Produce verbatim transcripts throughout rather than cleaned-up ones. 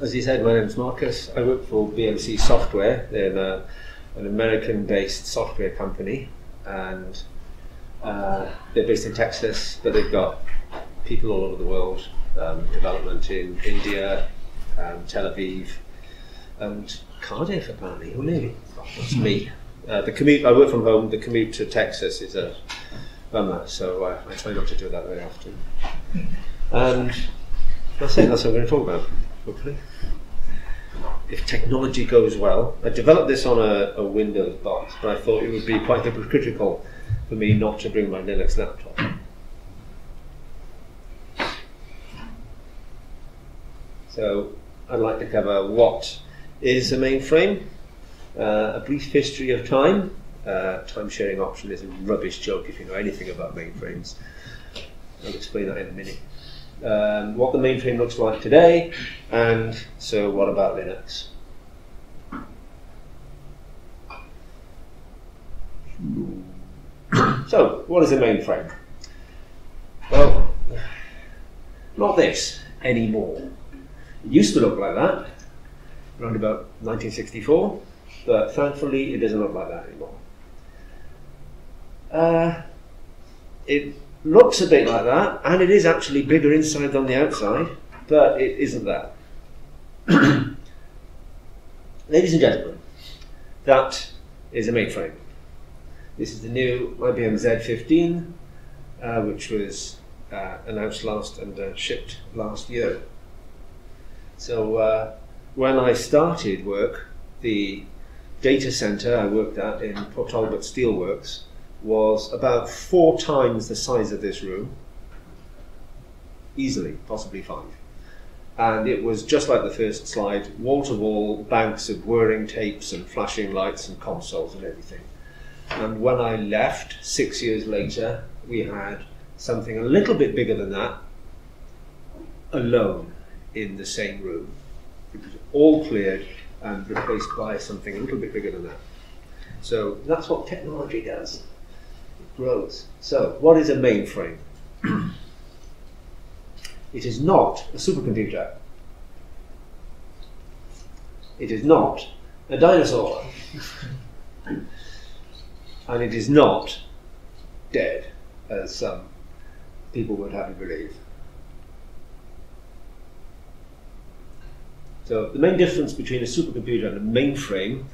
as he said, my name's Marcus. I work for B M C Software. They're the, an American-based software company, and uh, they're based in Texas, but they've got people all over the world, um, development in India, um, Tel Aviv, and Cardiff, apparently. Who knew? Oh, that's me. Uh, the commute, I work from home, the commute to Texas is a bummer, so uh, I try not to do that very often. And that's it, that's what I'm going to talk about, hopefully. If technology goes well, I developed this on a, a Windows box, but I thought it would be quite hypocritical for me not to bring my Linux laptop. So I'd like to cover what is a mainframe, uh, a brief history of time. Uh, time sharing option is a rubbish joke if you know anything about mainframes. I'll explain that in a minute. Um, what the mainframe looks like today, and so what about Linux? So, what is a mainframe? Well, not this anymore. It used to look like that around about nineteen sixty-four, but thankfully it doesn't look like that anymore. Uh, it looks a bit like that, and it is actually bigger inside than the outside, but it isn't that. Ladies and gentlemen, that is a mainframe. This is the new I B M Z fifteen, uh, which was uh, announced last and uh, shipped last year. So uh, when I started work, the data center I worked at in Port Talbot Steelworks was about four times the size of this room, easily, possibly five. And it was just like the first slide, wall-to-wall banks of whirring tapes and flashing lights and consoles and everything. And when I left, six years later, we had something a little bit bigger than that, alone in the same room. It was all cleared and replaced by something a little bit bigger than that. So that's what technology does. Grows. So, what is a mainframe? It is not a supercomputer. It is not a dinosaur. And it is not dead, as some people would have you believe. So, the main difference between a supercomputer and a mainframe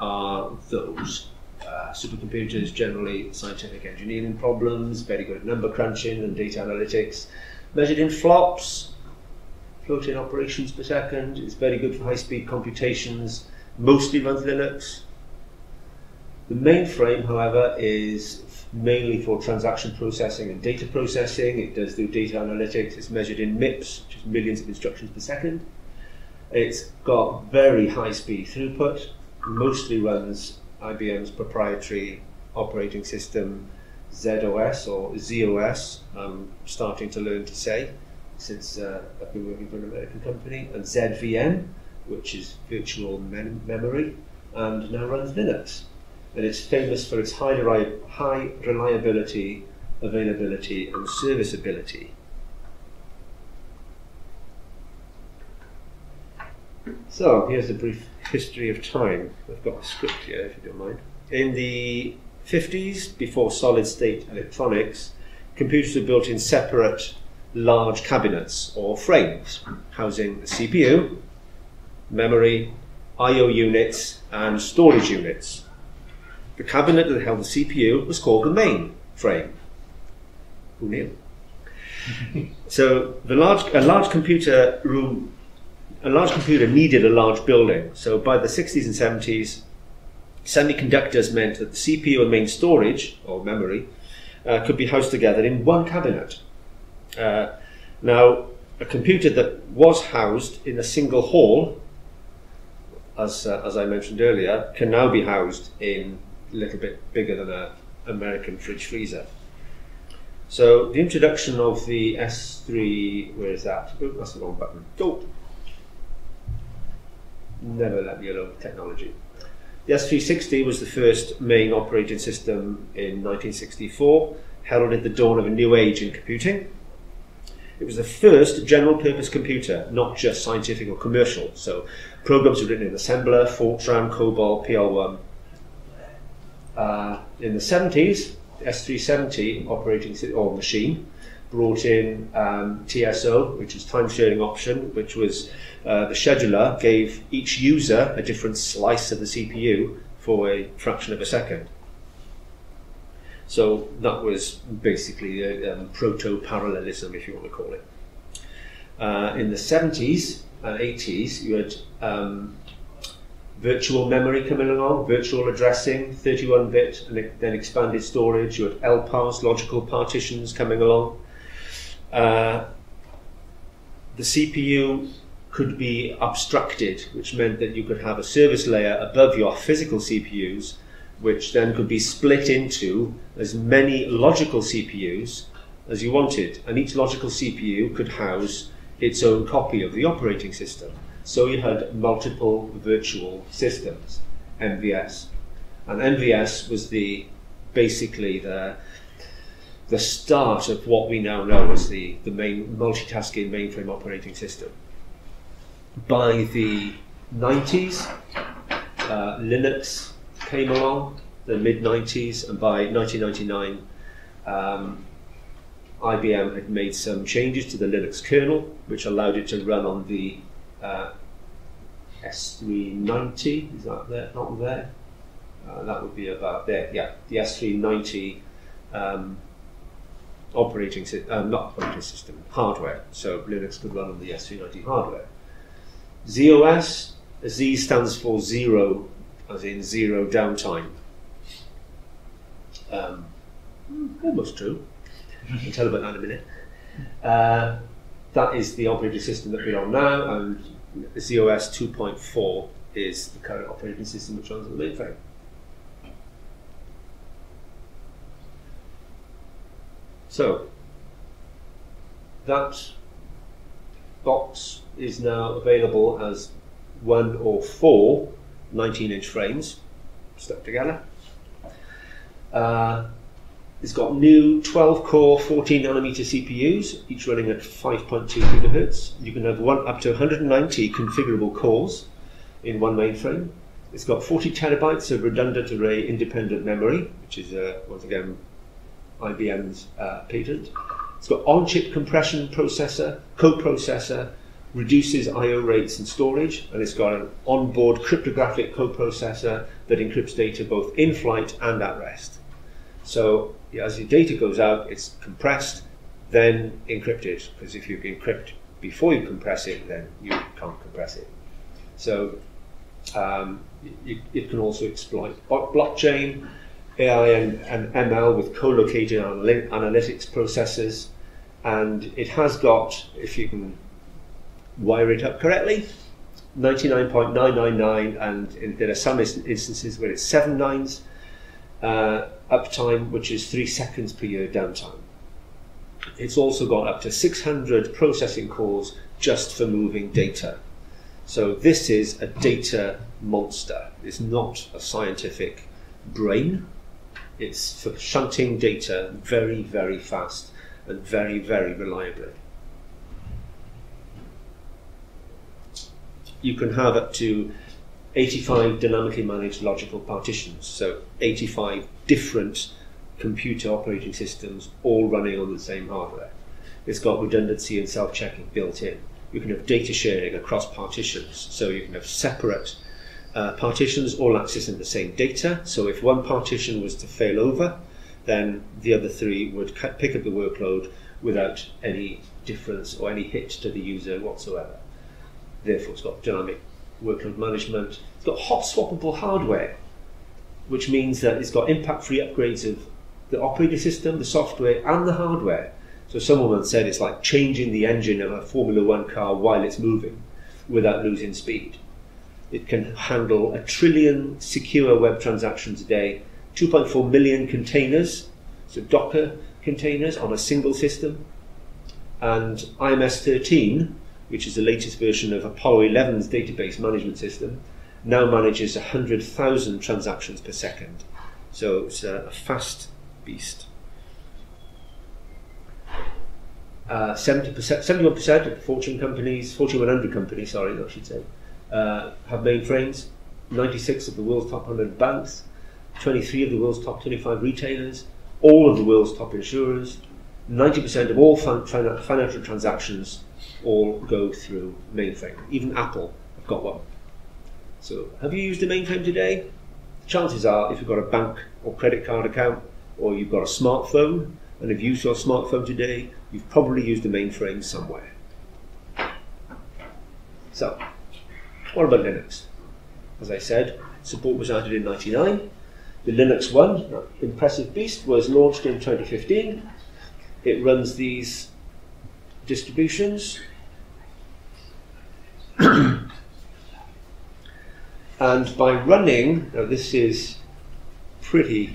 are those. Uh, supercomputers, generally scientific engineering problems, very good at number crunching and data analytics, measured in flops, floating operations per second. It's very good for high-speed computations, mostly runs Linux. The mainframe, however, is mainly for transaction processing and data processing. It does do data analytics. It's measured in MIPS, which is millions of instructions per second. It's got very high-speed throughput, mostly runs I B M's proprietary operating system, Z O S, or Z O S, I'm starting to learn to say, since uh, I've been working for an American company, and Z V M, which is virtual mem memory, and now runs Linux. And it's famous for its high, high reliability, availability, and serviceability. So, here's a brief history of time. I've got a script here, if you don't mind. In the fifties, before solid-state electronics, computers were built in separate large cabinets, or frames, housing the C P U, memory, I O units, and storage units. The cabinet that held the C P U was called the main frame. Who knew? So, the large, a large computer room A large computer needed a large building, so by the sixties and seventies, semiconductors meant that the C P U and main storage, or memory, uh, could be housed together in one cabinet. Uh, now, a computer that was housed in a single hall, as, uh, as I mentioned earlier, can now be housed in a little bit bigger than an American fridge freezer. So, the introduction of the S three... where is that? Oh, that's the wrong button. Oh. Never let me alone with technology. The S three sixty was the first main operating system in nineteen sixty-four, heralded the dawn of a new age in computing. It was the first general-purpose computer, not just scientific or commercial. So programs were written in Assembler, Fortran, COBOL, P L one. Uh, in the seventies, S three seventy operating or machine brought in um, T S O, which is time-sharing option, which was uh, the scheduler gave each user a different slice of the C P U for a fraction of a second. So that was basically a, um, proto-parallelism, if you want to call it. Uh, in the seventies and eighties, you had um, virtual memory coming along, virtual addressing, thirty-one bit, and then expanded storage. You had L P A Rs, logical partitions, coming along. Uh, the C P U could be abstracted, which meant that you could have a service layer above your physical C P Us, which then could be split into as many logical C P Us as you wanted. And each logical C P U could house its own copy of the operating system. So you had multiple virtual systems, M V S. And M V S was the basically the, the start of what we now know as the, the main multitasking mainframe operating system. By the nineties, uh, Linux came along, the mid nineties, and by nineteen ninety-nine, um, I B M had made some changes to the Linux kernel, which allowed it to run on the uh, S three ninety, is that there? Not there? Uh, that would be about there, yeah. The S three ninety um, operating system, uh, not operating system, hardware. So Linux could run on the S three ninety hardware. Z O S, Z stands for zero, as in zero downtime. Um, almost true. I'll tell about that in a minute. Uh, that is the operating system that we're on now, and Z O S two point four is the current operating system which runs on the mainframe. So, that box is now available as one or four nineteen inch frames stuck together. Uh, it's got new twelve core, fourteen nanometer C P Us, each running at five point two gigahertz. You can have one up to one hundred ninety configurable cores in one mainframe. It's got forty terabytes of redundant array independent memory, which is uh, once again I B M's uh, patent. It's got on-chip compression processor, coprocessor, reduces I O rates and storage, and it's got an onboard cryptographic coprocessor that encrypts data both in flight and at rest. So yeah, as your data goes out, it's compressed, then encrypted, because if you encrypt before you compress it, then you can't compress it. So um, it, it can also exploit blockchain, A I and, and M L with co-located analytics processors, and it has got, if you can wire it up correctly, ninety-nine point nine nine nine, and there are some instances where it's seven nines uh, uptime, which is three seconds per year downtime. It's also got up to six hundred processing cores just for moving data. So this is a data monster. It's not a scientific brain. It's for shunting data very, very fast and very, very reliably. You can have up to eighty-five dynamically managed logical partitions, so eighty-five different computer operating systems all running on the same hardware. It's got redundancy and self-checking built in. You can have data sharing across partitions, so you can have separate uh, partitions all accessing the same data, so if one partition was to fail over, then the other three would pick up the workload without any difference or any hit to the user whatsoever. Therefore, it's got dynamic workload management. It's got hot swappable hardware, which means that it's got impact-free upgrades of the operating system, the software, and the hardware. So someone once said it's like changing the engine of a Formula One car while it's moving without losing speed. It can handle a trillion secure web transactions a day, two point four million containers, so Docker containers on a single system, and I M S thirteen, which is the latest version of Apollo eleven's database management system, now manages one hundred thousand transactions per second. So it's a fast beast. uh, seventy percent, seventy-one percent of Fortune companies, Fortune one hundred companies, sorry, I should say, uh, have mainframes, ninety-six of the world's top one hundred banks, twenty-three of the world's top twenty-five retailers, all of the world's top insurers, ninety percent of all fin fin financial transactions all go through mainframe. Even Apple have got one. So have you used a mainframe today? Chances are, if you've got a bank or credit card account, or you've got a smartphone, and have used your smartphone today, you've probably used a mainframe somewhere. So, what about Linux? As I said, support was added in ninety-nine. The Linux one, that impressive beast, was launched in twenty fifteen. It runs these distributions. And by running, now this is pretty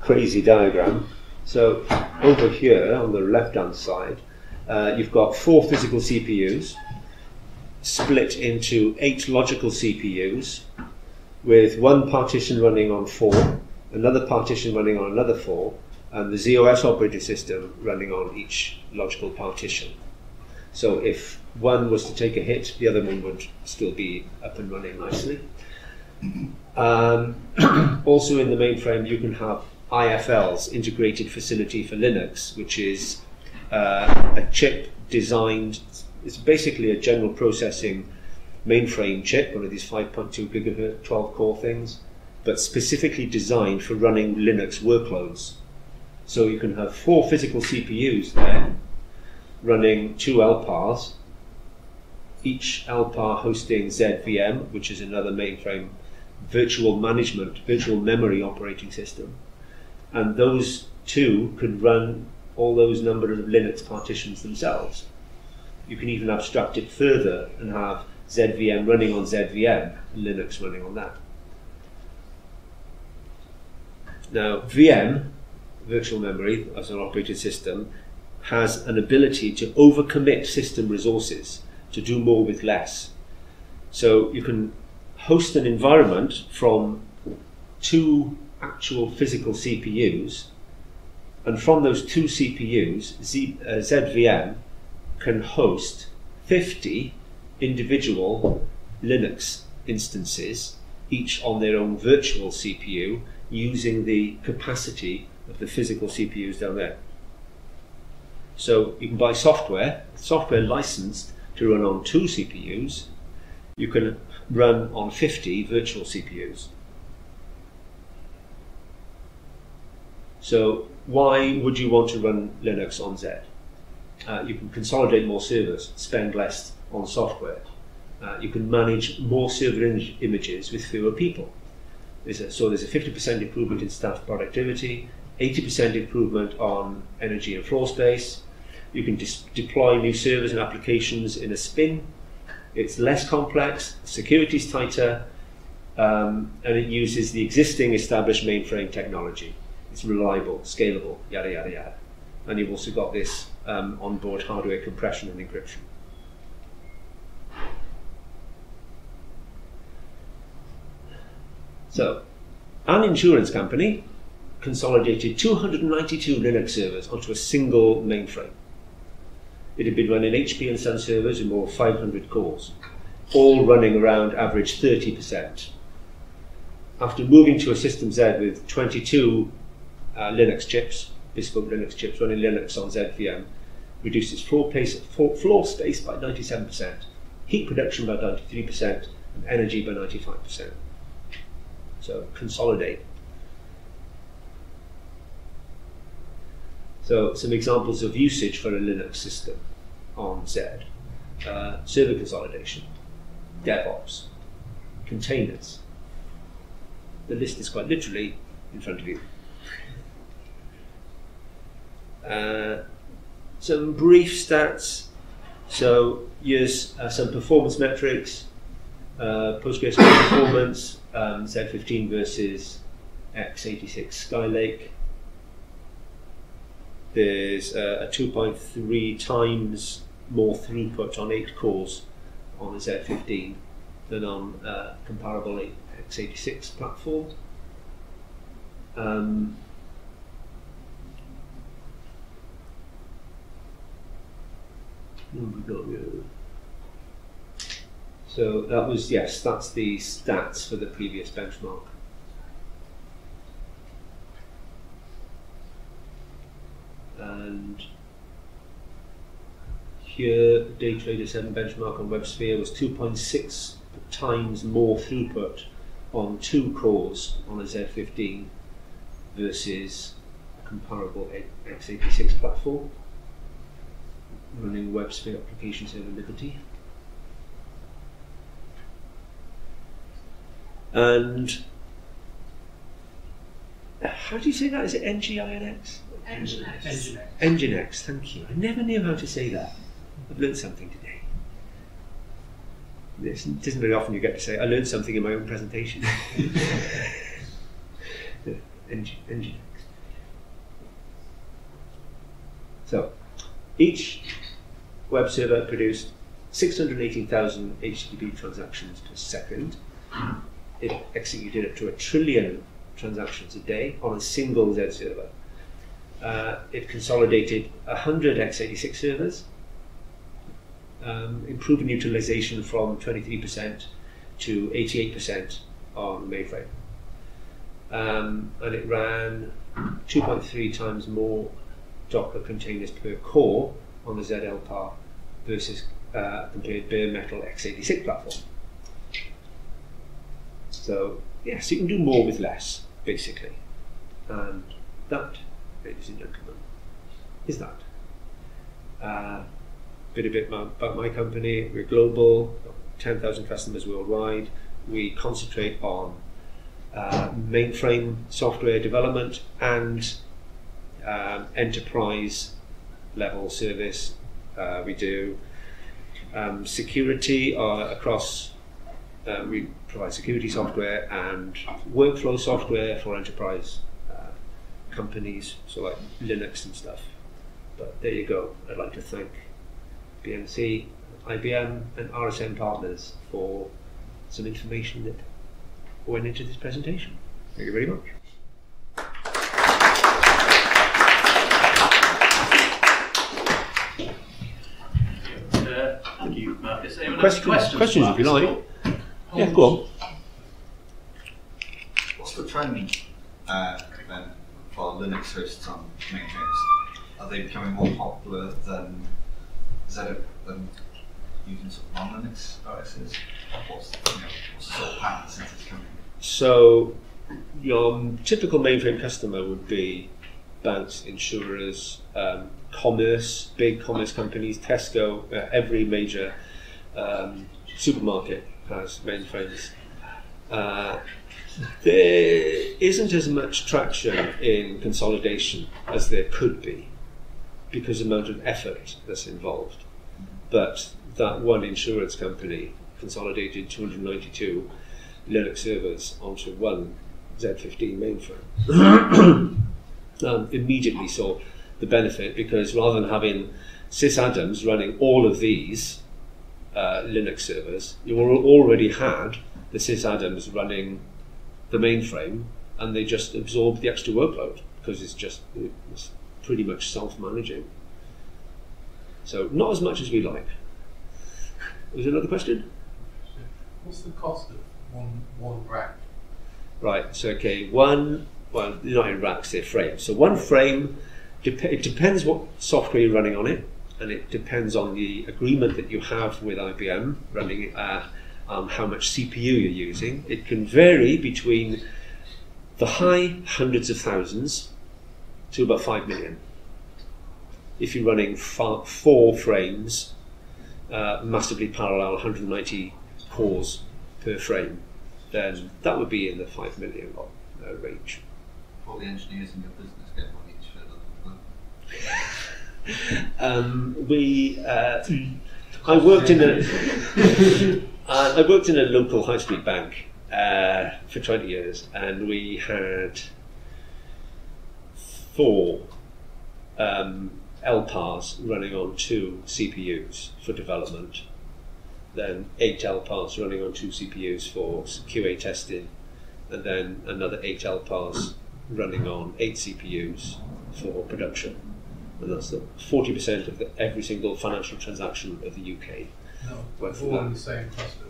crazy diagram. So over here on the left-hand side, uh, you've got four physical C P Us split into eight logical C P Us, with one partition running on four, another partition running on another four, and the Z O S operating system running on each logical partition. So if one was to take a hit, the other one would still be up and running nicely. Um, also in the mainframe, you can have I F Ls, Integrated Facility for Linux, which is uh, a chip designed, it's basically a general processing mainframe chip, one of these five point two gigahertz, twelve core things, but specifically designed for running Linux workloads. So you can have four physical C P Us there, running two L P A Rs, each L P A R hosting z V M, which is another mainframe virtual management, virtual memory operating system. And those two could run all those number of Linux partitions themselves. You can even abstract it further and have z V M running on z V M and Linux running on that. Now, V M, virtual memory as an operating system, has an ability to overcommit system resources, to do more with less. So you can host an environment from two actual physical C P Us, and from those two C P Us, Z, uh, z V M can host fifty individual Linux instances, each on their own virtual C P U, using the capacity of the physical C P Us down there. So you can buy software, software licensed to run on two C P Us. You can run on fifty virtual C P Us. So why would you want to run Linux on Z? Uh, you can consolidate more servers, spend less on software. Uh, you can manage more server im- images with fewer people. There's a, so there's a fifty percent improvement in staff productivity, eighty percent improvement on energy and floor space. You can deploy new servers and applications in a spin. It's less complex, security's tighter, um, and it uses the existing established mainframe technology. It's reliable, scalable, yada, yada, yada. And you've also got this um, onboard hardware compression and encryption. So, an insurance company consolidated two hundred ninety-two Linux servers onto a single mainframe. It had been running H P and Sun servers in more five hundred cores, all running around average thirty percent. After moving to a System Z with twenty-two uh, Linux chips, bespoke Linux chips running Linux on z V M, reduced its floor space, floor space by ninety-seven percent, heat production by ninety-three percent, and energy by ninety-five percent. So consolidate. So some examples of usage for a Linux system on Z. Uh, server consolidation, DevOps, containers. The list is quite literally in front of you. Uh, some brief stats. So here's uh, some performance metrics. Uh, Postgres performance, um, z fifteen versus x eighty-six Skylake. There's uh, a two point three times more throughput on eight cores on the z fifteen than on uh, comparable x eighty-six platform. Um, So that was, yes, that's the stats for the previous benchmark. And here, day trader seven benchmark on WebSphere was two point six times more throughput on two cores on a Z fifteen versus a comparable x eighty-six platform running WebSphere application server Liberty. And how do you say that? Is it N G I N X? NGINX. NGINX, thank you. I never knew how to say that. I've learned something today. This isn't very often you get to say, I learned something in my own presentation. NGINX. So, each web server produced six hundred eighteen thousand H T T P transactions per second. It executed up to a trillion transactions a day on a single Z server. Uh, it consolidated one hundred x eighty-six servers, um, improving utilization from twenty-three percent to eighty-eight percent on mainframe. Um, and it ran two point three times more Docker containers per core on the Z L P A R versus uh, compared bare metal x eighty-six platform. So yes, you can do more with less, basically. And that, ladies and gentlemen, is that. Uh, bit a bit about my company. We're global, ten thousand customers worldwide. We concentrate on uh, mainframe software development and um, enterprise level service. Uh, we do um, security uh, across, uh, we provide security software and workflow software for enterprise companies, so like Linux and stuff. But there you go. I'd like to thank B M C, I B M and R S M partners for some information that went into this presentation. Thank you very much. Uh, thank you, Marcus. Anyone questions, questions, questions Marcus, if you like. Oh, yeah, go on. What's the trend uh, then? Well, Linux hosts on mainframes, are they becoming more popular than Z than using sort of non-Linux O Ss? What's the, you know, what's the sort of pattern since it's coming? So your typical mainframe customer would be banks, insurers, um, commerce, big commerce companies, Tesco. Uh, every major um, supermarket has mainframes. Uh, There isn't as much traction in consolidation as there could be because of the amount of effort that's involved. But that one insurance company consolidated two hundred ninety-two Linux servers onto one Z fifteen mainframe. um, immediately saw the benefit because rather than having sysadmins running all of these uh, Linux servers, you already had the sysadmins running the mainframe, and they just absorb the extra workload because it's just it's pretty much self-managing. So not as much as we like. Was there another question? What's the cost of one one rack? Right. So okay, one well, not in racks, they're frames. So one frame, dep it depends what software you're running on it, and it depends on the agreement that you have with I B M running. Uh, Um, how much C P U you're using. It can vary between the high hundreds of thousands to about five million. If you're running four frames, uh, massively parallel, one hundred ninety cores per frame, then that would be in the five million uh, range. All the engineers in your business get one each for another one. We, uh, I worked in a... Uh, I worked in a local high street bank uh, for twenty years, and we had four um, L P A Rs running on two C P Us for development, then eight L P A Rs running on two C P Us for Q A testing, and then another eight L P A Rs running on eight C P Us for production. and that's the forty percent of the, every single financial transaction of the U K. No, all in the same cluster,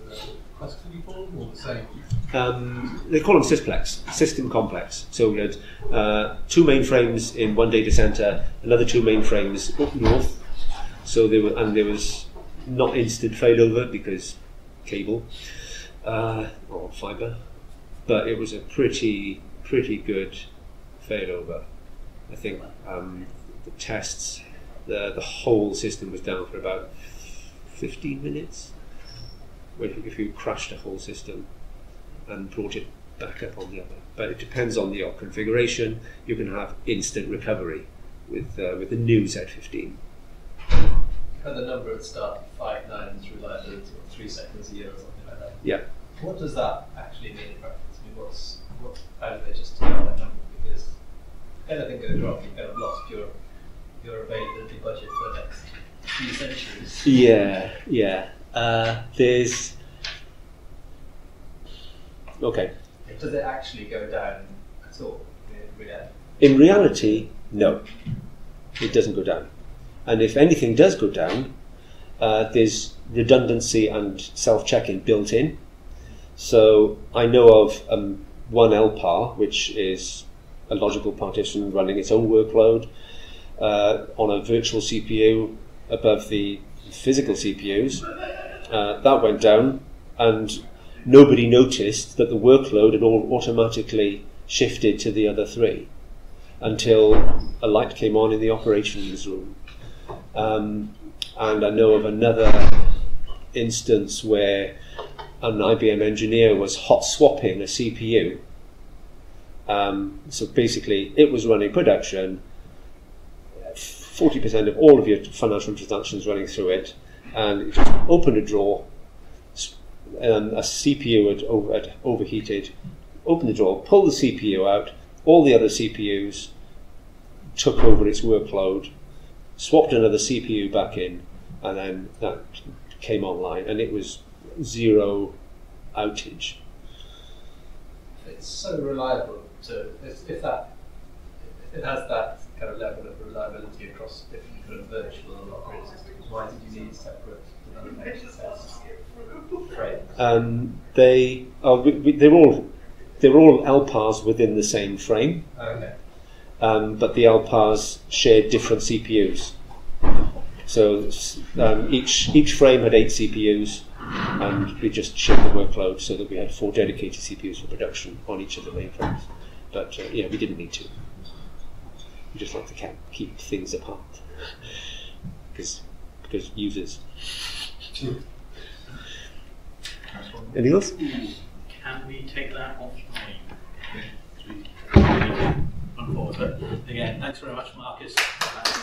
cluster you call them, or the same? Um, they call them Sysplex, system complex. So we had uh, two mainframes in one data centre, another two mainframes up north. So they were, and there was not instant failover because cable uh, or fibre, but it was a pretty pretty good failover. I think um, the tests, the the whole system was down for about fifteen minutes. If you crashed a whole system and brought it back up on the other, but it depends on your configuration. You can have instant recovery with uh, with the new Z fifteen. And the number at start five nines reliability, or three seconds a year, or something like that. Yeah. What does that actually mean in practice? I mean, what's what? How do they just tell that number? Because anything goes wrong, you've kind of lost your your availability budget for the next few centuries. Yeah, yeah. Uh, there's okay. Does it actually go down at all in reality? In reality, no. It doesn't go down. And if anything does go down, uh, there's redundancy and self-checking built in. So I know of um, one L P A R, which is a logical partition running its own workload uh, on a virtual C P U above the physical C P Us. Uh, that went down, and nobody noticed that the workload had all automatically shifted to the other three until a light came on in the operations room. Um, and I know of another instance where an I B M engineer was hot swapping a C P U. Um, so basically, it was running production, forty percent of all of your financial transactions running through it, and it just opened a drawer, and a C P U had, over, had overheated, opened the drawer, pulled the C P U out, all the other C P Us took over its workload, swapped another C P U back in, and then that came online, and it was zero outage. It's so reliable to, if, if that, if it has that kind of level of reliability across different kind of virtual operating systems, why did you need separate development tests? Right. Um, they are, we, we, they're all, they're all L P A Rs within the same frame. Okay. Um, but the L P A Rs shared different C P Us. So um, each, each frame had eight C P Us, and we just shared the workload so that we had four dedicated C P Us for production on each of the mainframes. But uh, yeah, we didn't need to. We just like to keep things apart because because users. Anything else? Can we take that offline? But again, thanks very much, Marcus.